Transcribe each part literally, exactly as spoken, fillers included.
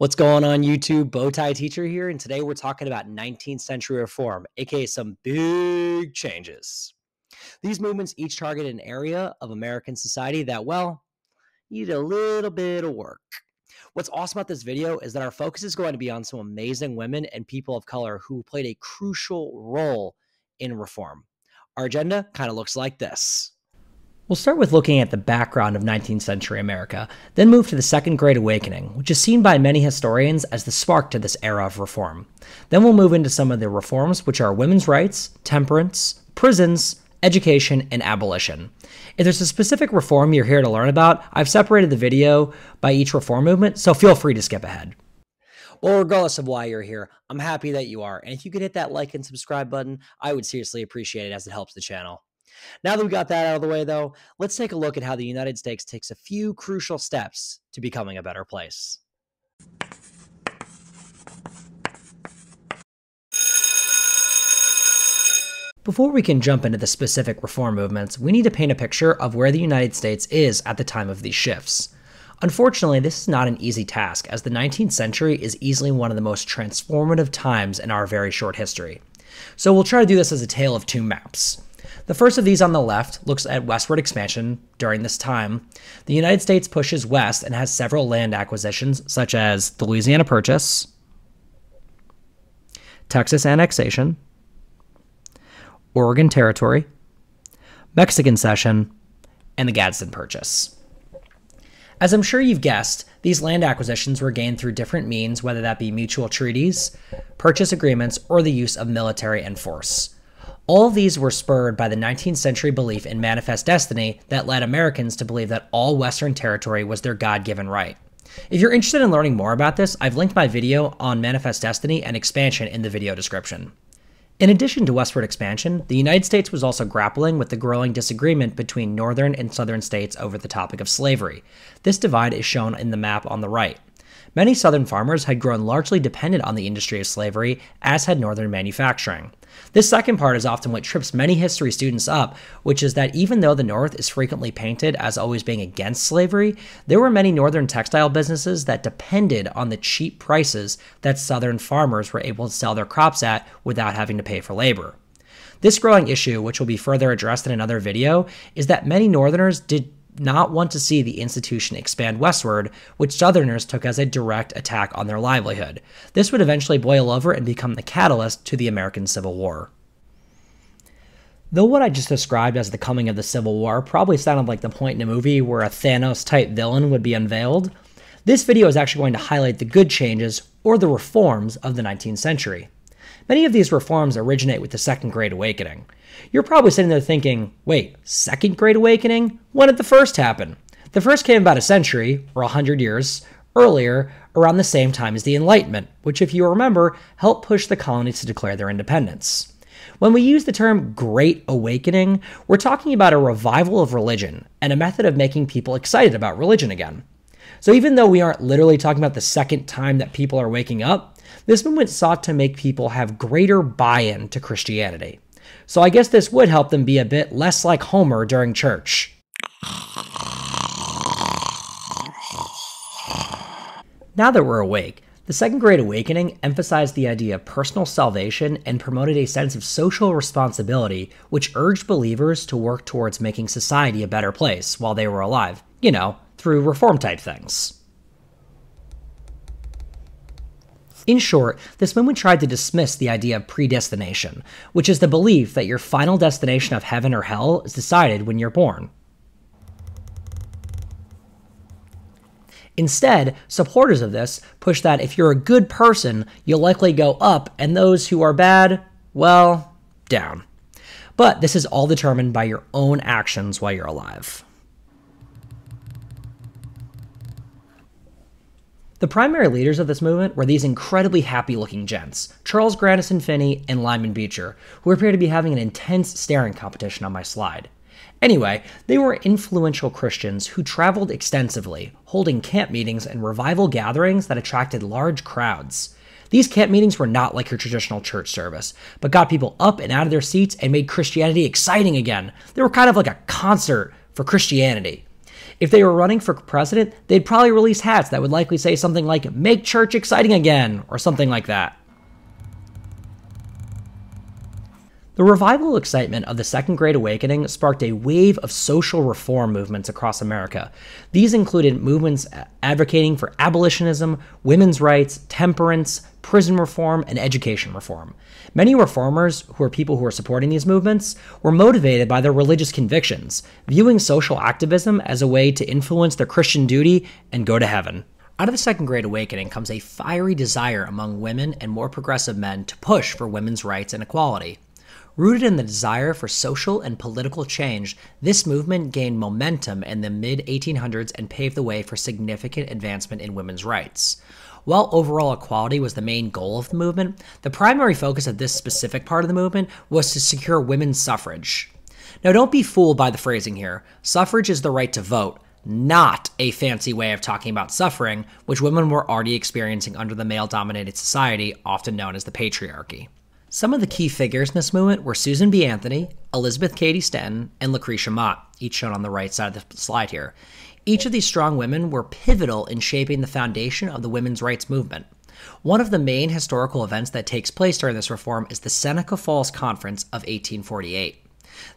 What's going on, YouTube? Bowtie Teacher here, and today we're talking about nineteenth century reform, aka some big changes. These movements each target an area of American society that, well, needed a little bit of work. What's awesome about this video is that our focus is going to be on some amazing women and people of color who played a crucial role in reform. Our agenda kind of looks like this. We'll start with looking at the background of nineteenth century America, then move to the Second Great Awakening, which is seen by many historians as the spark to this era of reform. Then we'll move into some of the reforms, which are women's rights, temperance, prisons, education, and abolition. If there's a specific reform you're here to learn about, I've separated the video by each reform movement, so feel free to skip ahead. Well, regardless of why you're here, I'm happy that you are, and if you could hit that like and subscribe button, I would seriously appreciate it as it helps the channel. Now that we got that out of the way, though, let's take a look at how the United States takes a few crucial steps to becoming a better place. Before we can jump into the specific reform movements, we need to paint a picture of where the United States is at the time of these shifts. Unfortunately, this is not an easy task, as the nineteenth century is easily one of the most transformative times in our very short history. So we'll try to do this as a tale of two maps. The first of these on the left looks at westward expansion during this time. The United States pushes west and has several land acquisitions, such as the Louisiana Purchase, Texas annexation, Oregon Territory, Mexican Cession, and the Gadsden Purchase. As I'm sure you've guessed, these land acquisitions were gained through different means, whether that be mutual treaties, purchase agreements, or the use of military and force. All of these were spurred by the nineteenth century belief in Manifest Destiny that led Americans to believe that all Western territory was their God-given right. If you're interested in learning more about this, I've linked my video on Manifest Destiny and expansion in the video description. In addition to westward expansion, the United States was also grappling with the growing disagreement between northern and southern states over the topic of slavery. This divide is shown in the map on the right. Many southern farmers had grown largely dependent on the industry of slavery, as had northern manufacturing. This second part is often what trips many history students up, which is that even though the North is frequently painted as always being against slavery, there were many northern textile businesses that depended on the cheap prices that southern farmers were able to sell their crops at without having to pay for labor. This growing issue, which will be further addressed in another video, is that many northerners did not want to see the institution expand westward, which Southerners took as a direct attack on their livelihood. This would eventually boil over and become the catalyst to the American Civil War. Though what I just described as the coming of the Civil War probably sounded like the point in a movie where a Thanos-type villain would be unveiled, this video is actually going to highlight the good changes, or the reforms, of the nineteenth century. Many of these reforms originate with the Second Great Awakening. You're probably sitting there thinking, wait, Second Great Awakening? When did the first happen? The first came about a century, or a hundred years, earlier, around the same time as the Enlightenment, which, if you remember, helped push the colonies to declare their independence. When we use the term Great Awakening, we're talking about a revival of religion, and a method of making people excited about religion again. So even though we aren't literally talking about the second time that people are waking up, this movement sought to make people have greater buy-in to Christianity. So I guess this would help them be a bit less like Homer during church. Now that we're awake, the Second Great Awakening emphasized the idea of personal salvation and promoted a sense of social responsibility, which urged believers to work towards making society a better place while they were alive, you know, through reform-type things. In short, this movement tried to dismiss the idea of predestination, which is the belief that your final destination of heaven or hell is decided when you're born. Instead, supporters of this push that if you're a good person, you'll likely go up, and those who are bad, well, down. But this is all determined by your own actions while you're alive. The primary leaders of this movement were these incredibly happy-looking gents, Charles Grandison Finney and Lyman Beecher, who appear to be having an intense staring competition on my slide. Anyway, they were influential Christians who traveled extensively, holding camp meetings and revival gatherings that attracted large crowds. These camp meetings were not like your traditional church service, but got people up and out of their seats and made Christianity exciting again. They were kind of like a concert for Christianity. If they were running for president, they'd probably release hats that would likely say something like, "Make church exciting again," or something like that. The revival excitement of the Second Great Awakening sparked a wave of social reform movements across America. These included movements advocating for abolitionism, women's rights, temperance, prison reform, and education reform. Many reformers, who are people who are supporting these movements, were motivated by their religious convictions, viewing social activism as a way to influence their Christian duty and go to heaven. Out of the Second Great Awakening comes a fiery desire among women and more progressive men to push for women's rights and equality. Rooted in the desire for social and political change, this movement gained momentum in the mid eighteen hundreds and paved the way for significant advancement in women's rights. While overall equality was the main goal of the movement, the primary focus of this specific part of the movement was to secure women's suffrage. Now, don't be fooled by the phrasing here. Suffrage is the right to vote, not a fancy way of talking about suffering, which women were already experiencing under the male-dominated society, often known as the patriarchy. Some of the key figures in this movement were Susan B. Anthony, Elizabeth Cady Stanton, and Lucretia Mott, each shown on the right side of the slide here. Each of these strong women were pivotal in shaping the foundation of the women's rights movement. One of the main historical events that takes place during this reform is the Seneca Falls Conference of eighteen forty-eight.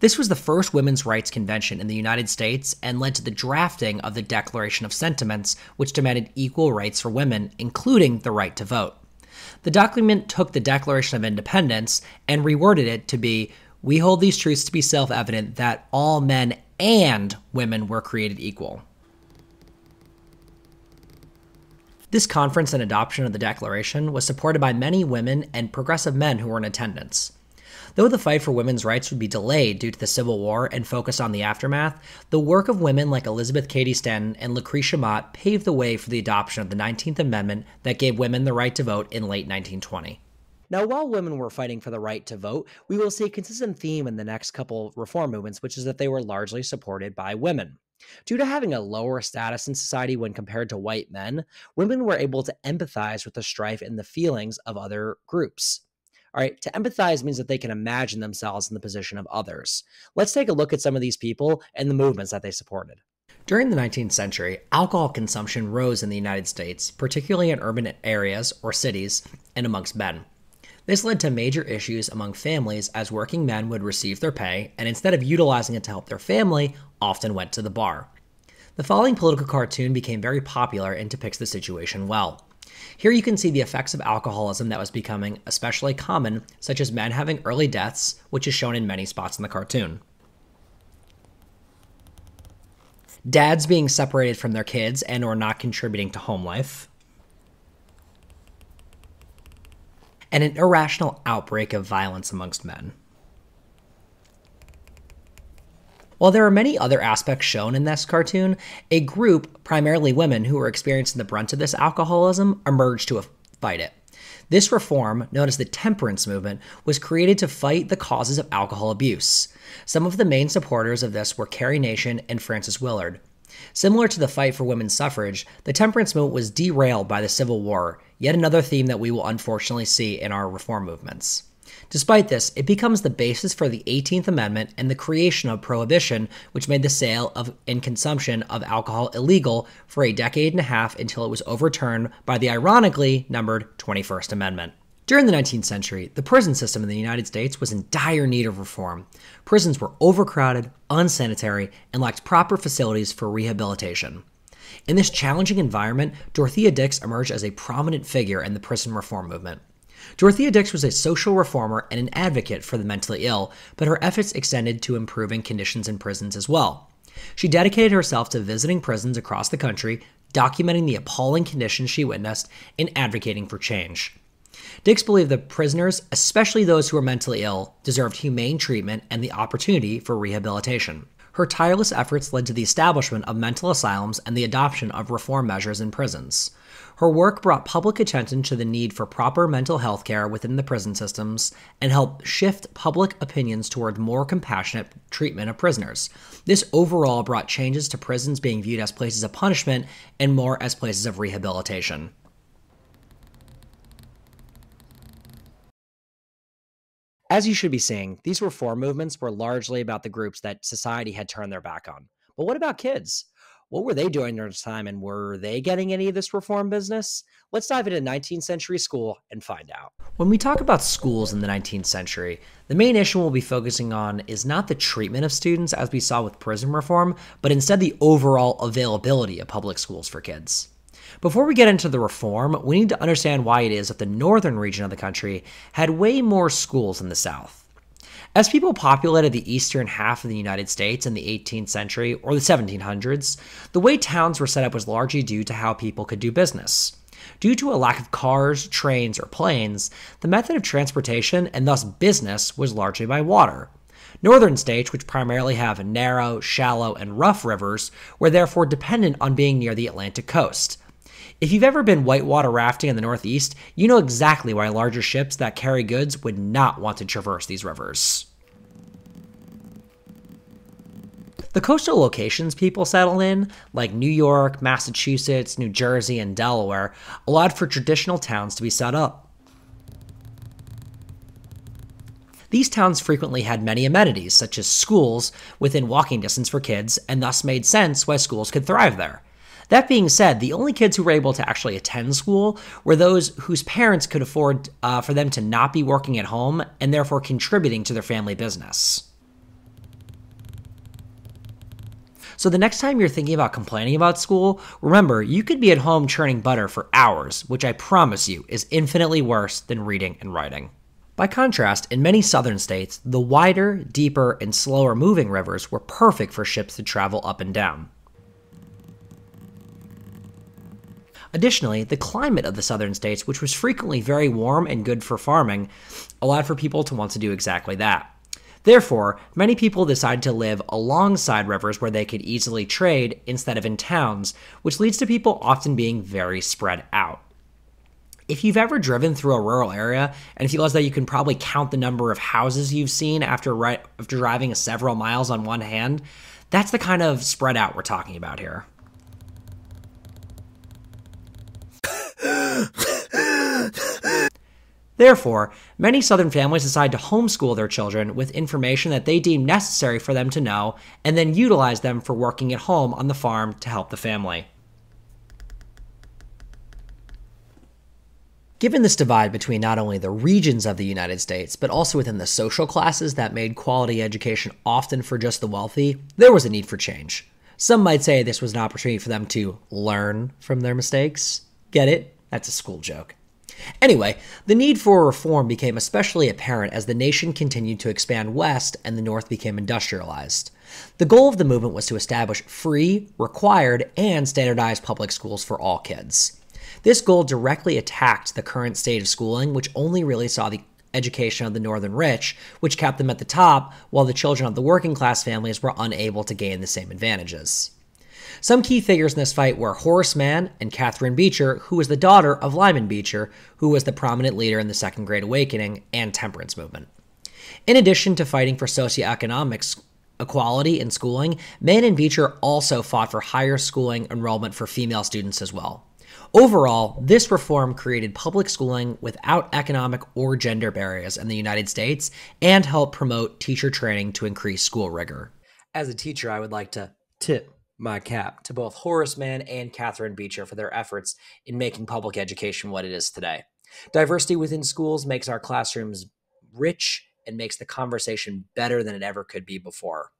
This was the first women's rights convention in the United States and led to the drafting of the Declaration of Sentiments, which demanded equal rights for women, including the right to vote. The document took the Declaration of Independence and reworded it to be, "We hold these truths to be self-evident that all men and women were created equal." This conference and adoption of the Declaration was supported by many women and progressive men who were in attendance. Though the fight for women's rights would be delayed due to the Civil War and focused on the aftermath, the work of women like Elizabeth Cady Stanton and Lucretia Mott paved the way for the adoption of the nineteenth amendment that gave women the right to vote in late nineteen twenty. Now, while women were fighting for the right to vote, we will see a consistent theme in the next couple reform movements, which is that they were largely supported by women. Due to having a lower status in society when compared to white men, women were able to empathize with the strife and the feelings of other groups. All right, to empathize means that they can imagine themselves in the position of others. Let's take a look at some of these people and the movements that they supported. During the nineteenth century, alcohol consumption rose in the United States, particularly in urban areas or cities and amongst men. This led to major issues among families, as working men would receive their pay and instead of utilizing it to help their family, often went to the bar. The following political cartoon became very popular and depicts the situation well. Here you can see the effects of alcoholism that was becoming especially common, such as men having early deaths, which is shown in many spots in the cartoon. Dads being separated from their kids and or not contributing to home life. And an irrational outbreak of violence amongst men. While there are many other aspects shown in this cartoon, a group, primarily women, who were experiencing the brunt of this alcoholism emerged to fight it. This reform, known as the Temperance Movement, was created to fight the causes of alcohol abuse. Some of the main supporters of this were Carrie Nation and Frances Willard. Similar to the fight for women's suffrage, the Temperance Movement was derailed by the Civil War, yet another theme that we will unfortunately see in our reform movements. Despite this, it becomes the basis for the eighteenth amendment and the creation of prohibition, which made the sale of and consumption of alcohol illegal for a decade and a half until it was overturned by the ironically numbered twenty-first amendment. During the nineteenth century, the prison system in the United States was in dire need of reform. Prisons were overcrowded, unsanitary, and lacked proper facilities for rehabilitation. In this challenging environment, Dorothea Dix emerged as a prominent figure in the prison reform movement. Dorothea Dix was a social reformer and an advocate for the mentally ill, but her efforts extended to improving conditions in prisons as well. She dedicated herself to visiting prisons across the country, documenting the appalling conditions she witnessed, and advocating for change. Dix believed that prisoners, especially those who were mentally ill, deserved humane treatment and the opportunity for rehabilitation. Her tireless efforts led to the establishment of mental asylums and the adoption of reform measures in prisons. Her work brought public attention to the need for proper mental health care within the prison systems and helped shift public opinions toward more compassionate treatment of prisoners. This overall brought changes to prisons being viewed as places of punishment and more as places of rehabilitation. As you should be seeing, these reform movements were largely about the groups that society had turned their back on. But what about kids? What were they doing during this time, and were they getting any of this reform business? Let's dive into nineteenth century school and find out. When we talk about schools in the nineteenth century, the main issue we'll be focusing on is not the treatment of students as we saw with prison reform, but instead the overall availability of public schools for kids. Before we get into the reform, we need to understand why it is that the northern region of the country had way more schools than the south. As people populated the eastern half of the United States in the eighteenth century or the seventeen hundreds, the way towns were set up was largely due to how people could do business. Due to a lack of cars, trains, or planes, the method of transportation and thus business was largely by water. Northern states, which primarily have narrow, shallow, and rough rivers, were therefore dependent on being near the Atlantic coast. If you've ever been whitewater rafting in the Northeast, you know exactly why larger ships that carry goods would not want to traverse these rivers. The coastal locations people settled in, like New York, Massachusetts, New Jersey, and Delaware, allowed for traditional towns to be set up. These towns frequently had many amenities, such as schools, within walking distance for kids, and thus made sense why schools could thrive there. That being said, the only kids who were able to actually attend school were those whose parents could afford uh, for them to not be working at home and therefore contributing to their family business. So the next time you're thinking about complaining about school, remember you could be at home churning butter for hours, which I promise you is infinitely worse than reading and writing. By contrast, in many southern states, the wider, deeper, and slower moving rivers were perfect for ships to travel up and down. Additionally, the climate of the southern states, which was frequently very warm and good for farming, allowed for people to want to do exactly that. Therefore, many people decided to live alongside rivers where they could easily trade instead of in towns, which leads to people often being very spread out. If you've ever driven through a rural area and feel as though you can probably count the number of houses you've seen after, right, after driving several miles on one hand, that's the kind of spread out we're talking about here. Therefore, many southern families decide to homeschool their children with information that they deem necessary for them to know, and then utilize them for working at home on the farm to help the family. Given this divide between not only the regions of the United States, but also within the social classes that made quality education often for just the wealthy, there was a need for change. Some might say this was an opportunity for them to learn from their mistakes. Get it? That's a school joke. Anyway, the need for reform became especially apparent as the nation continued to expand west and the North became industrialized. The goal of the movement was to establish free, required, and standardized public schools for all kids. This goal directly attacked the current state of schooling, which only really saw the education of the northern rich, which kept them at the top, while the children of the working class families were unable to gain the same advantages. Some key figures in this fight were Horace Mann and Catherine Beecher, who was the daughter of Lyman Beecher, who was the prominent leader in the Second Great Awakening and Temperance Movement. In addition to fighting for socioeconomic equality in schooling, Mann and Beecher also fought for higher schooling enrollment for female students as well. Overall, this reform created public schooling without economic or gender barriers in the United States and helped promote teacher training to increase school rigor. As a teacher, I would like to tip my cap to both Horace Mann and Catherine Beecher for their efforts in making public education what it is today. Diversity within schools makes our classrooms rich and makes the conversation better than it ever could be before.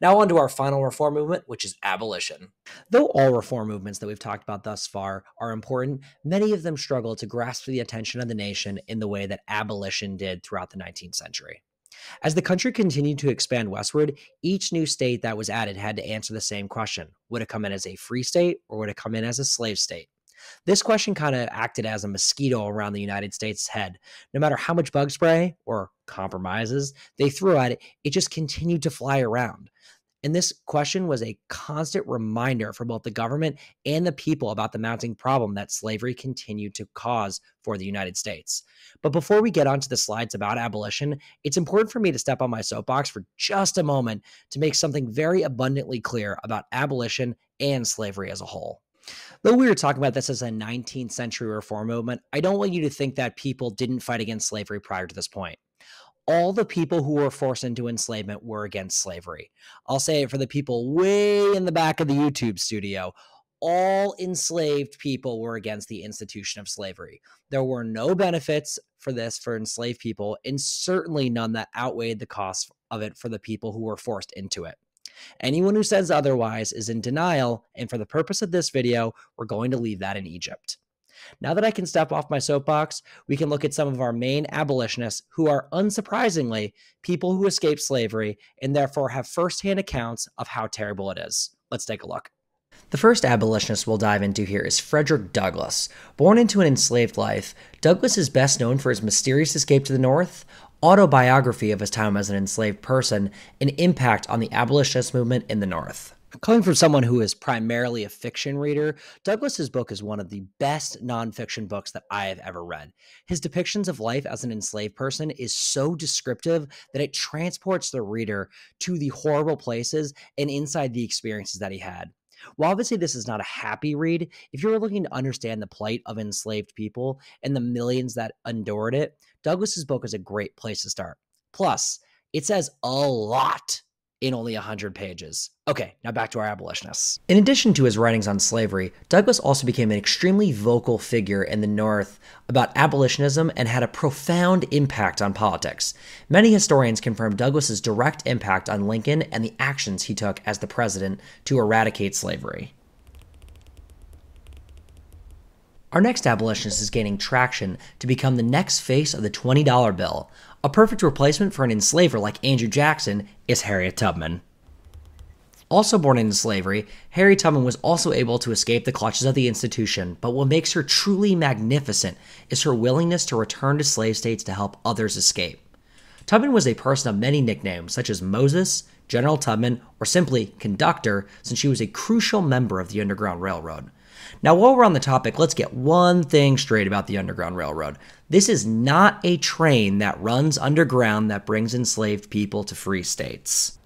Now on to our final reform movement, which is abolition. Though all reform movements that we've talked about thus far are important, many of them struggle to grasp the attention of the nation in the way that abolition did throughout the nineteenth century. As the country continued to expand westward, each new state that was added had to answer the same question. Would it come in as a free state, or would it come in as a slave state? This question kind of acted as a mosquito around the United States' head. No matter how much bug spray, or compromises, they threw at it, it just continued to fly around. And this question was a constant reminder for both the government and the people about the mounting problem that slavery continued to cause for the United States. But before we get onto the slides about abolition, it's important for me to step on my soapbox for just a moment to make something very abundantly clear about abolition and slavery as a whole. Though we were talking about this as a nineteenth century reform movement, I don't want you to think that people didn't fight against slavery prior to this point. all the people who were forced into enslavement were against slavery. I'll say it for the people way in the back of the YouTube studio. All enslaved people were against the institution of slavery. There were no benefits for this for enslaved people, and certainly none that outweighed the cost of it for the people who were forced into it. Anyone who says otherwise is in denial, and for the purpose of this video, we're going to leave that in Egypt. Now that I can step off my soapbox, we can look at some of our main abolitionists who are, unsurprisingly, people who escaped slavery and therefore have firsthand accounts of how terrible it is. Let's take a look. The first abolitionist we'll dive into here is Frederick Douglass. Born into an enslaved life, Douglass is best known for his mysterious escape to the North, autobiography of his time as an enslaved person, and impact on the abolitionist movement in the North. Coming from someone who is primarily a fiction reader, Douglass's book is one of the best nonfiction books that I have ever read. His depictions of life as an enslaved person is so descriptive that it transports the reader to the horrible places and inside the experiences that he had. While obviously this is not a happy read, if you're looking to understand the plight of enslaved people and the millions that endured it, Douglass's book is a great place to start. Plus, it says a lot in only one hundred pages. Okay, now back to our abolitionists. In addition to his writings on slavery, Douglass also became an extremely vocal figure in the North about abolitionism and had a profound impact on politics. Many historians confirm Douglass's direct impact on Lincoln and the actions he took as the president to eradicate slavery. Our next abolitionist is gaining traction to become the next face of the twenty dollar bill. A perfect replacement for an enslaver like Andrew Jackson is Harriet Tubman. Also born into slavery, Harriet Tubman was also able to escape the clutches of the institution, but what makes her truly magnificent is her willingness to return to slave states to help others escape. Tubman was a person of many nicknames, such as Moses, General Tubman, or simply Conductor, since she was a crucial member of the Underground Railroad. Now, while we're on the topic, let's get one thing straight about the Underground Railroad. This is not a train that runs underground that brings enslaved people to free states.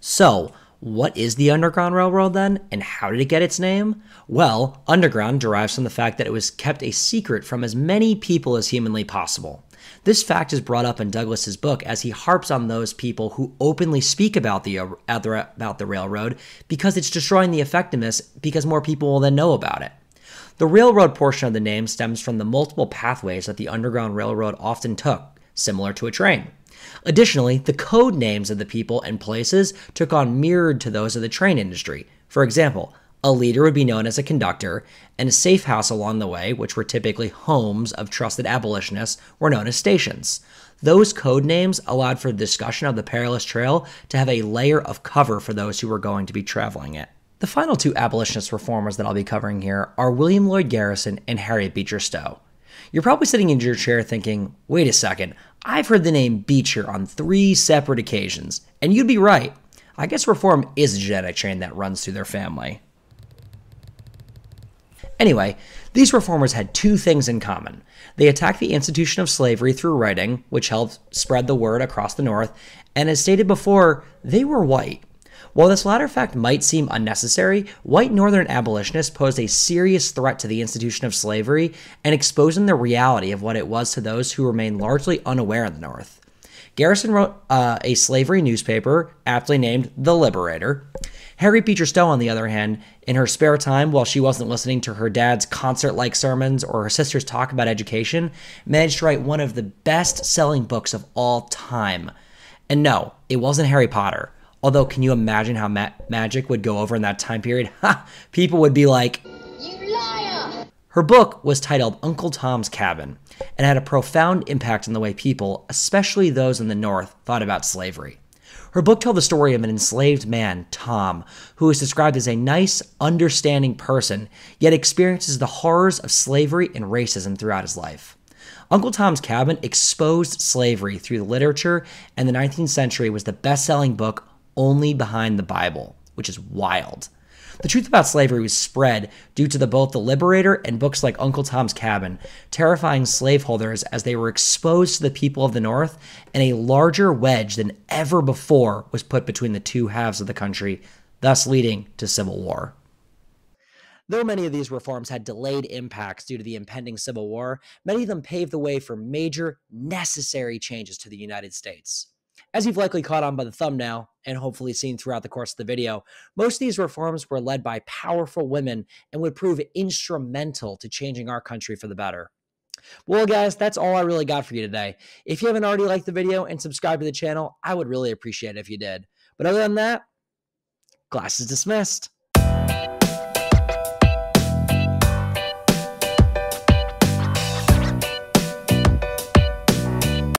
So, what is the Underground Railroad then, and how did it get its name? Well, underground derives from the fact that it was kept a secret from as many people as humanly possible. This fact is brought up in Douglass's book as he harps on those people who openly speak about the, about the railroad because it's destroying the effectiveness because more people will then know about it. The railroad portion of the name stems from the multiple pathways that the Underground Railroad often took, similar to a train. Additionally, the code names of the people and places took on mirrored to those of the train industry. For example, a leader would be known as a conductor, and a safe house along the way, which were typically homes of trusted abolitionists, were known as stations. Those code names allowed for the discussion of the perilous trail to have a layer of cover for those who were going to be traveling it. The final two abolitionist reformers that I'll be covering here are William Lloyd Garrison and Harriet Beecher Stowe. You're probably sitting in your chair thinking, wait a second, I've heard the name Beecher on three separate occasions, and you'd be right. I guess reform is a genetic chain that runs through their family. Anyway, these reformers had two things in common. They attacked the institution of slavery through writing, which helped spread the word across the North, and as stated before, they were white. While this latter fact might seem unnecessary, white Northern abolitionists posed a serious threat to the institution of slavery and exposing the reality of what it was to those who remained largely unaware in the North. Garrison wrote uh, a slavery newspaper, aptly named The Liberator. Harriet Beecher Stowe, on the other hand, in her spare time, while she wasn't listening to her dad's concert-like sermons or her sister's talk about education, managed to write one of the best-selling books of all time. And no, it wasn't Harry Potter. Although, can you imagine how ma magic would go over in that time period? Ha! People would be like, "You liar!" Her book was titled Uncle Tom's Cabin, and had a profound impact on the way people, especially those in the North, thought about slavery. Her book told the story of an enslaved man, Tom, who is described as a nice, understanding person, yet experiences the horrors of slavery and racism throughout his life. Uncle Tom's Cabin exposed slavery through the literature, and the nineteenth century was the best-selling book only behind the Bible, which is wild. The truth about slavery was spread due to the, both the Liberator and books like Uncle Tom's Cabin, terrifying slaveholders as they were exposed to the people of the North, and a larger wedge than ever before was put between the two halves of the country, thus leading to civil war. Though many of these reforms had delayed impacts due to the impending Civil War, many of them paved the way for major, necessary changes to the United States. As you've likely caught on by the thumbnail, and hopefully seen throughout the course of the video, most of these reforms were led by powerful women and would prove instrumental to changing our country for the better. Well, guys, that's all I really got for you today. If you haven't already liked the video and subscribed to the channel, I would really appreciate it if you did. But other than that, class is dismissed.